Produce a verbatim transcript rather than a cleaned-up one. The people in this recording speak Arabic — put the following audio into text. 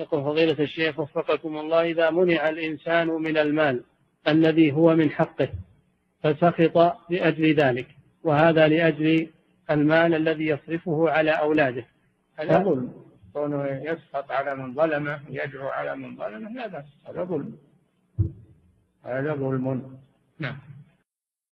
يقول فضيلة الشيخ وفقكم الله، إذا منع الإنسان من المال الذي هو من حقه فسخط لأجل ذلك، وهذا لأجل المال الذي يصرفه على أولاده، هذا ظلم. كونه يسخط على من ظلمه، يدعو على من ظلمه، لا بأس، هذا ظلم، هذا ظلم. نعم.